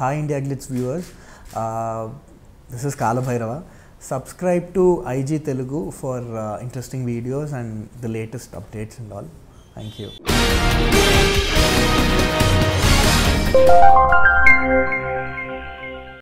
Hi India Glitz viewers, this is Kaala Bhairava. Subscribe to IG Telugu for interesting videos and the latest updates and all. Thank you.